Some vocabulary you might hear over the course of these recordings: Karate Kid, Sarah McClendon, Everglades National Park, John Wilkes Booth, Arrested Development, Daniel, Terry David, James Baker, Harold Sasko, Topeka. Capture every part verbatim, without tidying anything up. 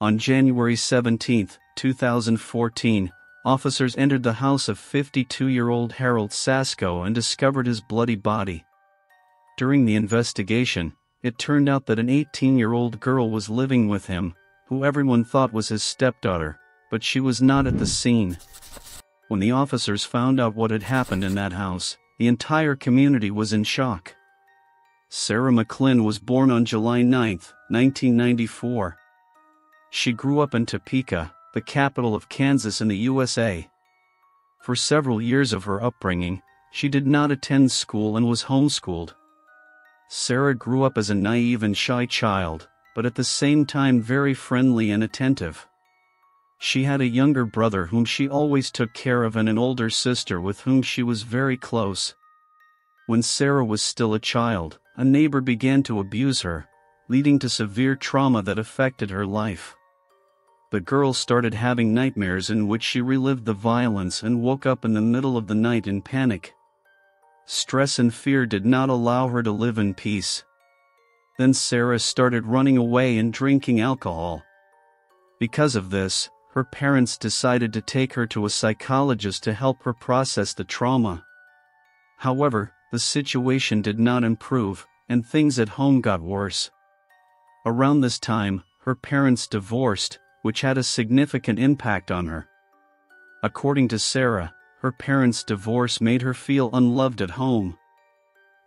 On January seventeenth, two thousand fourteen, officers entered the house of fifty-two-year-old Harold Sasko and discovered his bloody body. During the investigation, it turned out that an eighteen-year-old girl was living with him, who everyone thought was his stepdaughter, but she was not at the scene. When the officers found out what had happened in that house, the entire community was in shock. Sarah McClendon was born on July ninth, nineteen ninety-four. She grew up in Topeka, the capital of Kansas in the U S A. For several years of her upbringing, she did not attend school and was homeschooled. Sarah grew up as a naive and shy child, but at the same time very friendly and attentive. She had a younger brother whom she always took care of and an older sister with whom she was very close. When Sarah was still a child, a neighbor began to abuse her, leading to severe trauma that affected her life. The girl started having nightmares in which she relived the violence and woke up in the middle of the night in panic. Stress and fear did not allow her to live in peace. Then Sarah started running away and drinking alcohol. Because of this, her parents decided to take her to a psychologist to help her process the trauma. However, the situation did not improve, and things at home got worse. Around this time, her parents divorced, which had a significant impact on her. According to Sarah, her parents' divorce made her feel unloved at home.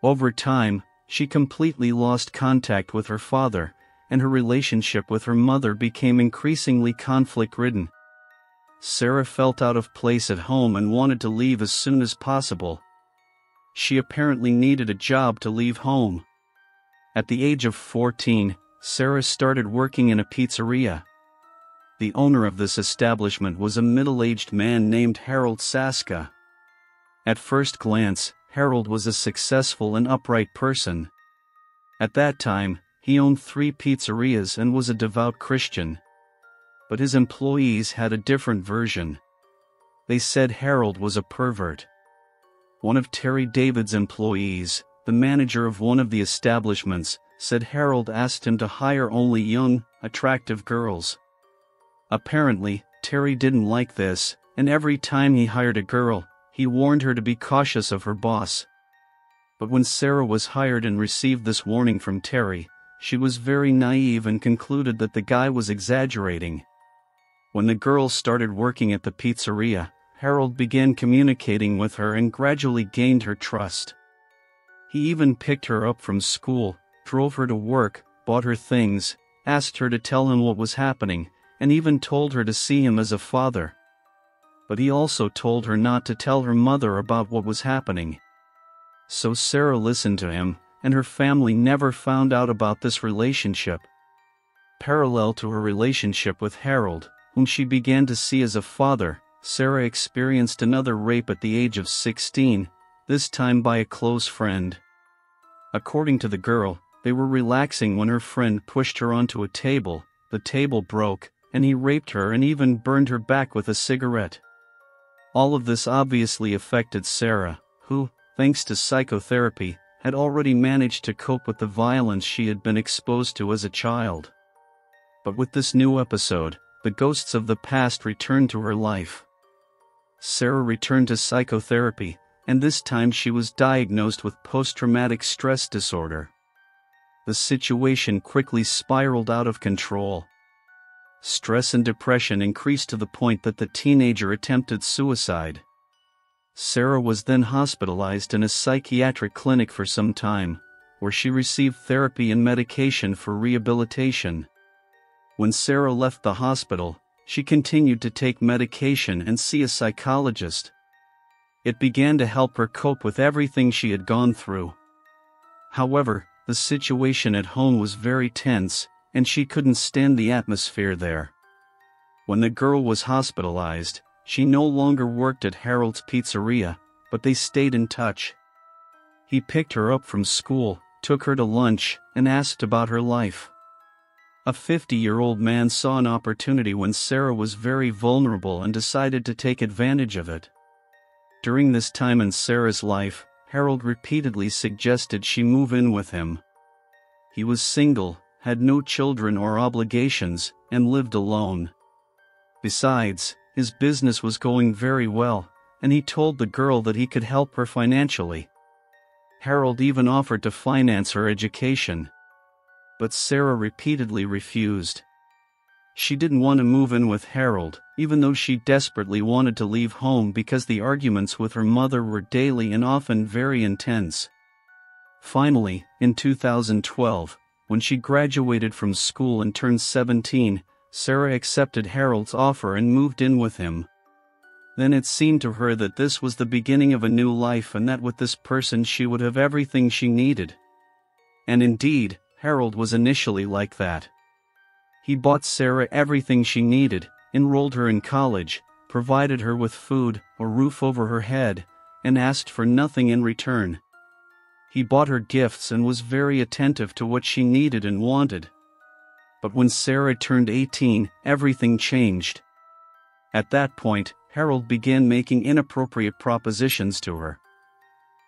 Over time, she completely lost contact with her father, and her relationship with her mother became increasingly conflict-ridden. Sarah felt out of place at home and wanted to leave as soon as possible. She apparently needed a job to leave home. At the age of fourteen, Sarah started working in a pizzeria. The owner of this establishment was a middle-aged man named Harold Sasko. At first glance, Harold was a successful and upright person. At that time, he owned three pizzerias and was a devout Christian. But his employees had a different version. They said Harold was a pervert. One of Terry David's employees, the manager of one of the establishments, said Harold asked him to hire only young, attractive girls. Apparently, Terry didn't like this, and every time he hired a girl, he warned her to be cautious of her boss. But when Sarah was hired and received this warning from Terry, she was very naive and concluded that the guy was exaggerating. When the girl started working at the pizzeria, Harold began communicating with her and gradually gained her trust. He even picked her up from school, drove her to work, bought her things, asked her to tell him what was happening, and even told her to see him as a father. But he also told her not to tell her mother about what was happening. So Sarah listened to him, and her family never found out about this relationship. Parallel to her relationship with Harold, whom she began to see as a father, Sarah experienced another rape at the age of sixteen, this time by a close friend. According to the girl, they were relaxing when her friend pushed her onto a table, the table broke, and he raped her and even burned her back with a cigarette. All of this obviously affected Sarah, who, thanks to psychotherapy, had already managed to cope with the violence she had been exposed to as a child. But with this new episode, the ghosts of the past returned to her life. Sarah returned to psychotherapy, and this time she was diagnosed with post-traumatic stress disorder. The situation quickly spiraled out of control. Stress and depression increased to the point that the teenager attempted suicide. Sarah was then hospitalized in a psychiatric clinic for some time, where she received therapy and medication for rehabilitation. When Sarah left the hospital, she continued to take medication and see a psychologist. It began to help her cope with everything she had gone through. However, the situation at home was very tense, and she couldn't stand the atmosphere there. When the girl was hospitalized, she no longer worked at Harold's pizzeria, but they stayed in touch. He picked her up from school, took her to lunch, and asked about her life. A fifty-year-old man saw an opportunity when Sarah was very vulnerable and decided to take advantage of it. During this time in Sarah's life, Harold repeatedly suggested she move in with him. He was single, had no children or obligations, and lived alone. Besides, his business was going very well, and he told the girl that he could help her financially. Harold even offered to finance her education. But Sarah repeatedly refused. She didn't want to move in with Harold, even though she desperately wanted to leave home because the arguments with her mother were daily and often very intense. Finally, in two thousand twelve, when she graduated from school and turned seventeen, Sarah accepted Harold's offer and moved in with him. Then it seemed to her that this was the beginning of a new life and that with this person she would have everything she needed. And indeed, Harold was initially like that. He bought Sarah everything she needed, enrolled her in college, provided her with food, a roof over her head, and asked for nothing in return. He bought her gifts and was very attentive to what she needed and wanted. But when Sarah turned eighteen, everything changed. At that point, Harold began making inappropriate propositions to her.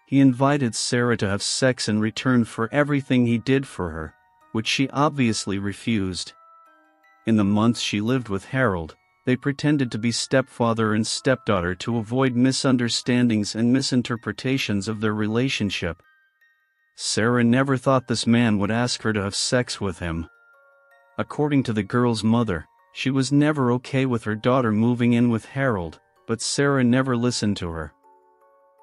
He invited Sarah to have sex in return for everything he did for her, which she obviously refused. In the months she lived with Harold, they pretended to be stepfather and stepdaughter to avoid misunderstandings and misinterpretations of their relationship. Sarah never thought this man would ask her to have sex with him. According to the girl's mother, she was never okay with her daughter moving in with Harold, but Sarah never listened to her.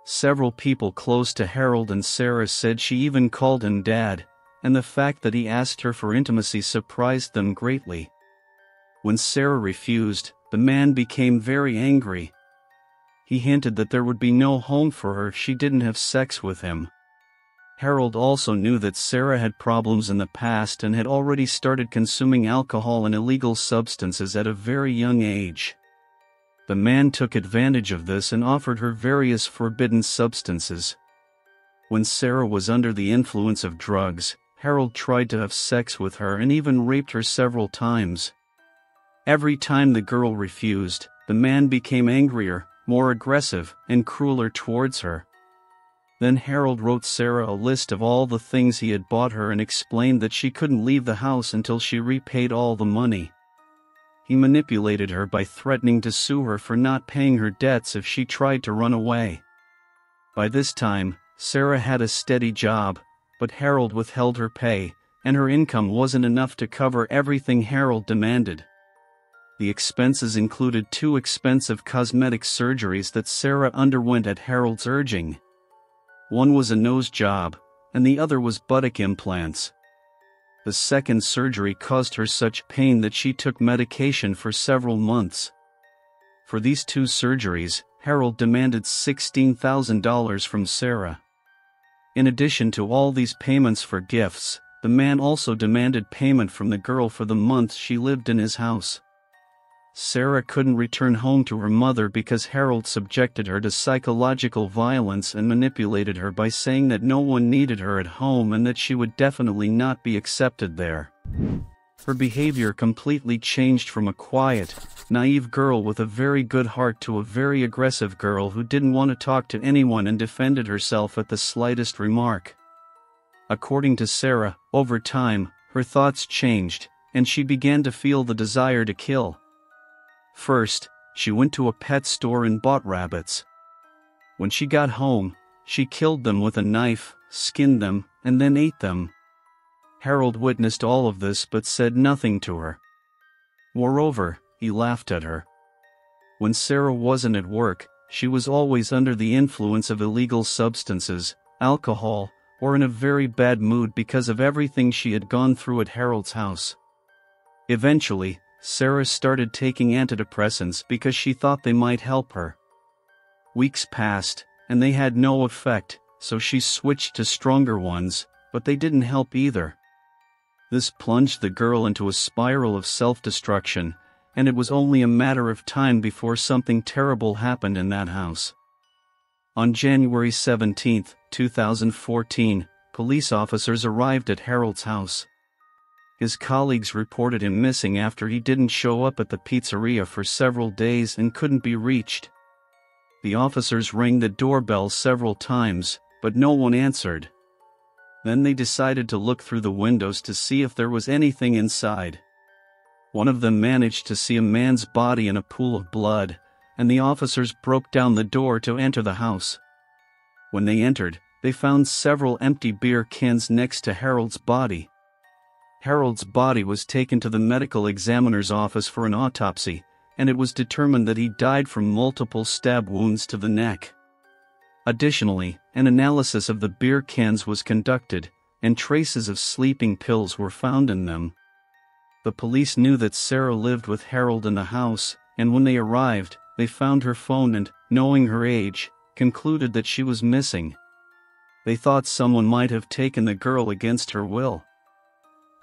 Several people close to Harold and Sarah said she even called him Dad, and the fact that he asked her for intimacy surprised them greatly. When Sarah refused, the man became very angry. He hinted that there would be no home for her if she didn't have sex with him. Harold also knew that Sarah had problems in the past and had already started consuming alcohol and illegal substances at a very young age. The man took advantage of this and offered her various forbidden substances. When Sarah was under the influence of drugs, Harold tried to have sex with her and even raped her several times. Every time the girl refused, the man became angrier, more aggressive, and crueler towards her. Then Harold wrote Sarah a list of all the things he had bought her and explained that she couldn't leave the house until she repaid all the money. He manipulated her by threatening to sue her for not paying her debts if she tried to run away. By this time, Sarah had a steady job, but Harold withheld her pay, and her income wasn't enough to cover everything Harold demanded. The expenses included two expensive cosmetic surgeries that Sarah underwent at Harold's urging. One was a nose job, and the other was buttock implants. The second surgery caused her such pain that she took medication for several months. For these two surgeries, Harold demanded sixteen thousand dollars from Sarah. In addition to all these payments for gifts, the man also demanded payment from the girl for the months she lived in his house. Sarah couldn't return home to her mother because Harold subjected her to psychological violence and manipulated her by saying that no one needed her at home and that she would definitely not be accepted there. Her behavior completely changed from a quiet, naive girl with a very good heart to a very aggressive girl who didn't want to talk to anyone and defended herself at the slightest remark. According to Sarah, over time, her thoughts changed, and she began to feel the desire to kill. First, she went to a pet store and bought rabbits. When she got home, she killed them with a knife, skinned them, and then ate them. Harold witnessed all of this but said nothing to her. Moreover, he laughed at her. When Sarah wasn't at work, she was always under the influence of illegal substances, alcohol, or in a very bad mood because of everything she had gone through at Harold's house. Eventually, Sarah started taking antidepressants because she thought they might help her. Weeks passed, and they had no effect, so she switched to stronger ones, but they didn't help either. This plunged the girl into a spiral of self-destruction, and it was only a matter of time before something terrible happened in that house. On January seventeenth, two thousand fourteen, police officers arrived at Harold's house. His colleagues reported him missing after he didn't show up at the pizzeria for several days and couldn't be reached. The officers rang the doorbell several times, but no one answered. Then they decided to look through the windows to see if there was anything inside. One of them managed to see a man's body in a pool of blood, and the officers broke down the door to enter the house. When they entered, they found several empty beer cans next to Harold's body. Harold's body was taken to the medical examiner's office for an autopsy, and it was determined that he died from multiple stab wounds to the neck. Additionally, an analysis of the beer cans was conducted, and traces of sleeping pills were found in them. The police knew that Sarah lived with Harold in the house, and when they arrived, they found her phone and, knowing her age, concluded that she was missing. They thought someone might have taken the girl against her will.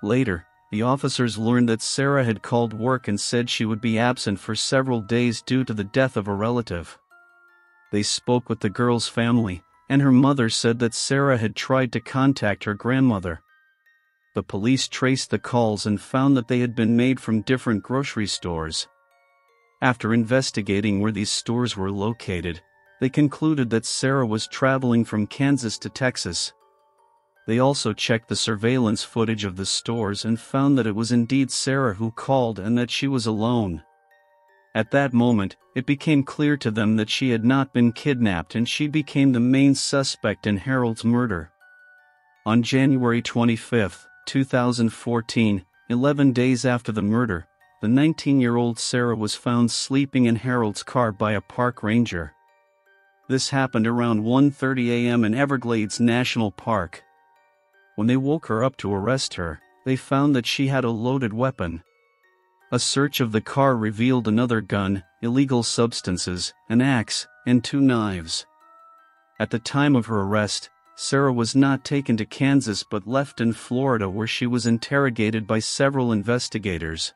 Later, the officers learned that Sarah had called work and said she would be absent for several days due to the death of a relative. They spoke with the girl's family, and her mother said that Sarah had tried to contact her grandmother. The police traced the calls and found that they had been made from different grocery stores. After investigating where these stores were located, they concluded that Sarah was traveling from Kansas to Texas. They also checked the surveillance footage of the stores and found that it was indeed Sarah who called and that she was alone. At that moment, it became clear to them that she had not been kidnapped, and she became the main suspect in Harold's murder. On January twenty-fifth, two thousand fourteen, eleven days after the murder, the nineteen-year-old Sarah was found sleeping in Harold's car by a park ranger. This happened around one thirty a m in Everglades National Park. When they woke her up to arrest her, they found that she had a loaded weapon. A search of the car revealed another gun, illegal substances, an axe, and two knives. At the time of her arrest, Sarah was not taken to Kansas but left in Florida, where she was interrogated by several investigators.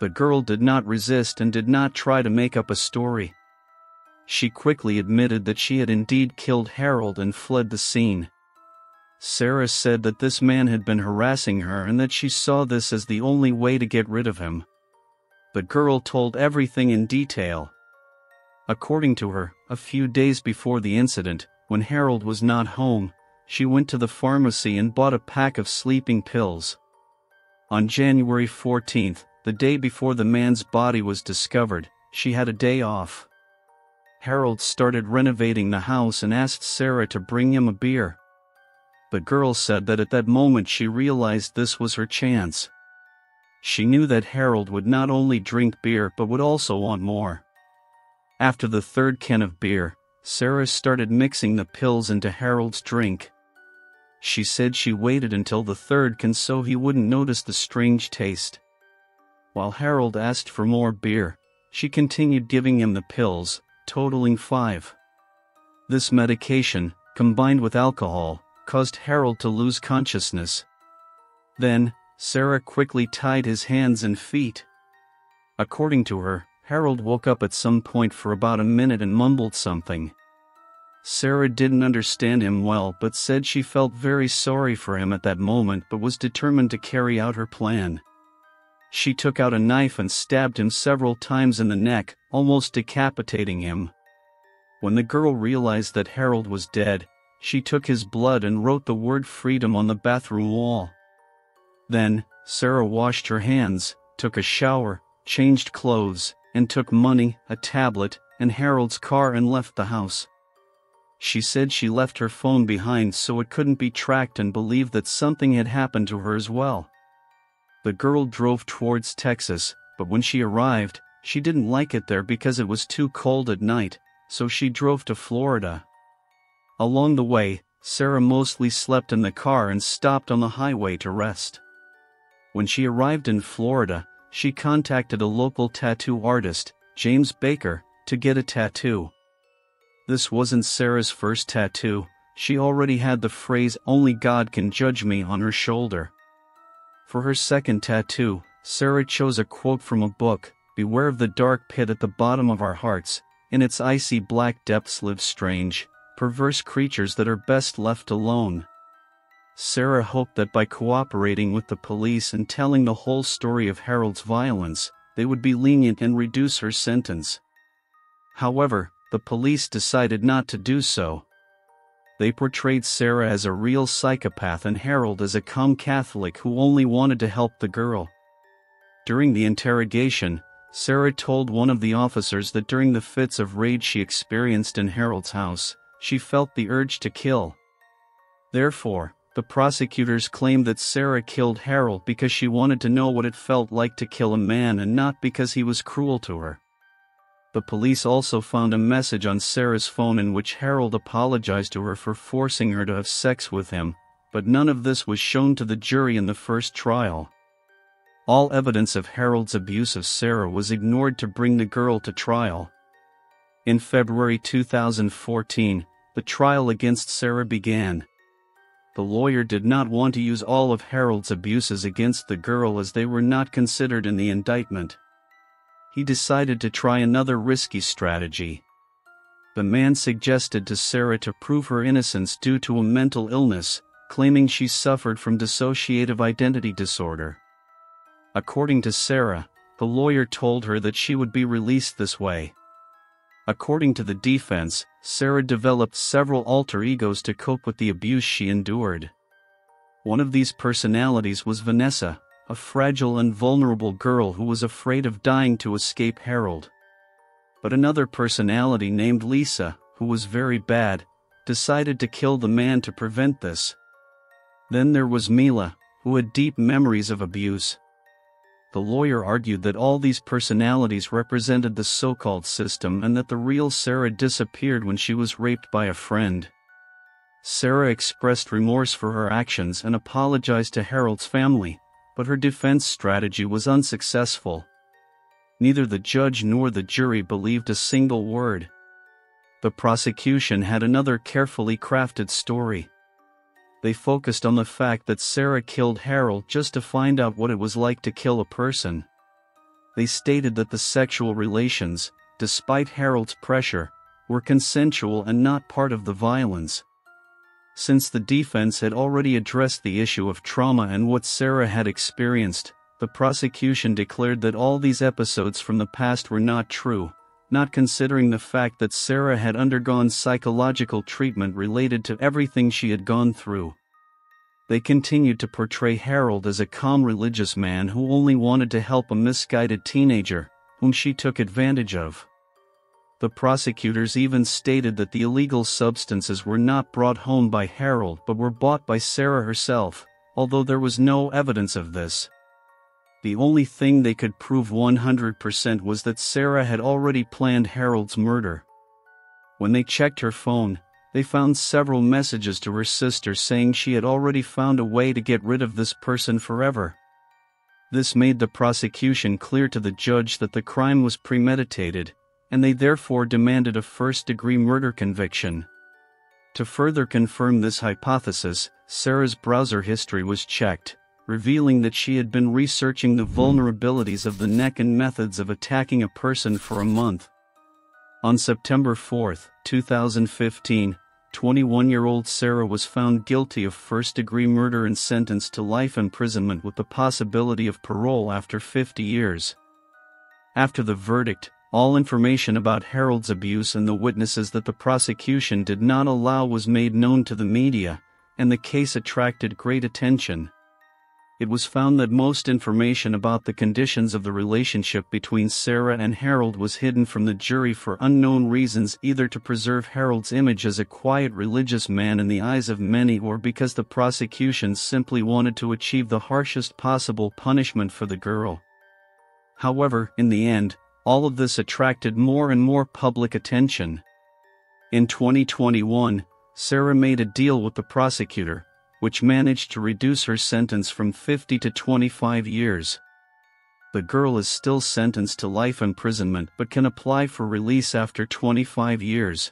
The girl did not resist and did not try to make up a story. She quickly admitted that she had indeed killed Harold and fled the scene. Sarah said that this man had been harassing her and that she saw this as the only way to get rid of him. The girl told everything in detail. According to her, a few days before the incident, when Harold was not home, she went to the pharmacy and bought a pack of sleeping pills. On January fourteenth, the day before the man's body was discovered, she had a day off. Harold started renovating the house and asked Sarah to bring him a beer. The girl said that at that moment she realized this was her chance. She knew that Harold would not only drink beer but would also want more. After the third can of beer, Sarah started mixing the pills into Harold's drink. She said she waited until the third can so he wouldn't notice the strange taste. While Harold asked for more beer, she continued giving him the pills, totaling five. This medication, combined with alcohol, caused Harold to lose consciousness. Then, Sarah quickly tied his hands and feet. According to her, Harold woke up at some point for about a minute and mumbled something. Sarah didn't understand him well but said she felt very sorry for him at that moment but was determined to carry out her plan. She took out a knife and stabbed him several times in the neck, almost decapitating him. When the girl realized that Harold was dead, she took his blood and wrote the word freedom on the bathroom wall. Then, Sarah washed her hands, took a shower, changed clothes, and took money, a tablet, and Harold's car and left the house. She said she left her phone behind so it couldn't be tracked and believed that something had happened to her as well. The girl drove towards Texas, but when she arrived, she didn't like it there because it was too cold at night, so she drove to Florida. Along the way, Sarah mostly slept in the car and stopped on the highway to rest. When she arrived in Florida, she contacted a local tattoo artist, James Baker, to get a tattoo. This wasn't Sarah's first tattoo, she already had the phrase "Only God can judge me" on her shoulder. For her second tattoo, Sarah chose a quote from a book, "Beware of the dark pit at the bottom of our hearts, in its icy black depths live strange, perverse creatures that are best left alone." Sarah hoped that by cooperating with the police and telling the whole story of Harold's violence, they would be lenient and reduce her sentence. However, the police decided not to do so. They portrayed Sarah as a real psychopath and Harold as a calm Catholic who only wanted to help the girl. During the interrogation, Sarah told one of the officers that during the fits of rage she experienced in Harold's house, she felt the urge to kill. Therefore, the prosecutors claimed that Sarah killed Harold because she wanted to know what it felt like to kill a man and not because he was cruel to her. The police also found a message on Sarah's phone in which Harold apologized to her for forcing her to have sex with him, but none of this was shown to the jury in the first trial. All evidence of Harold's abuse of Sarah was ignored to bring the girl to trial. In February two thousand fourteen, the trial against Sarah began. The lawyer did not want to use all of Harold's abuses against the girl as they were not considered in the indictment. He decided to try another risky strategy. The man suggested to Sarah to prove her innocence due to a mental illness, claiming she suffered from dissociative identity disorder. According to Sarah, the lawyer told her that she would be released this way. According to the defense, Sarah developed several alter egos to cope with the abuse she endured. One of these personalities was Vanessa, a fragile and vulnerable girl who was afraid of dying to escape Harold. But another personality named Lisa, who was very bad, decided to kill the man to prevent this. Then there was Mila, who had deep memories of abuse. The lawyer argued that all these personalities represented the so-called system and that the real Sarah disappeared when she was raped by a friend. Sarah expressed remorse for her actions and apologized to Harold's family, but her defense strategy was unsuccessful. Neither the judge nor the jury believed a single word. The prosecution had another carefully crafted story. They focused on the fact that Sarah killed Harold just to find out what it was like to kill a person. They stated that the sexual relations, despite Harold's pressure, were consensual and not part of the violence. Since the defense had already addressed the issue of trauma and what Sarah had experienced, the prosecution declared that all these episodes from the past were not true, not considering the fact that Sarah had undergone psychological treatment related to everything she had gone through. They continued to portray Harold as a calm religious man who only wanted to help a misguided teenager, whom she took advantage of. The prosecutors even stated that the illegal substances were not brought home by Harold but were bought by Sarah herself, although there was no evidence of this. The only thing they could prove one hundred percent was that Sarah had already planned Harold's murder. When they checked her phone, they found several messages to her sister saying she had already found a way to get rid of this person forever. This made the prosecution clear to the judge that the crime was premeditated, and they therefore demanded a first-degree murder conviction. To further confirm this hypothesis, Sarah's browser history was checked, revealing that she had been researching the vulnerabilities of the neck and methods of attacking a person for a month. On September fourth, two thousand fifteen, twenty-one-year-old Sarah was found guilty of first-degree murder and sentenced to life imprisonment with the possibility of parole after fifty years. After the verdict, all information about Harold's abuse and the witnesses that the prosecution did not allow was made known to the media, and the case attracted great attention. It was found that most information about the conditions of the relationship between Sarah and Harold was hidden from the jury for unknown reasons, either to preserve Harold's image as a quiet religious man in the eyes of many or because the prosecution simply wanted to achieve the harshest possible punishment for the girl. However, in the end, all of this attracted more and more public attention. In twenty twenty-one, Sarah made a deal with the prosecutor, which managed to reduce her sentence from fifty to twenty-five years. The girl is still sentenced to life imprisonment but can apply for release after twenty-five years.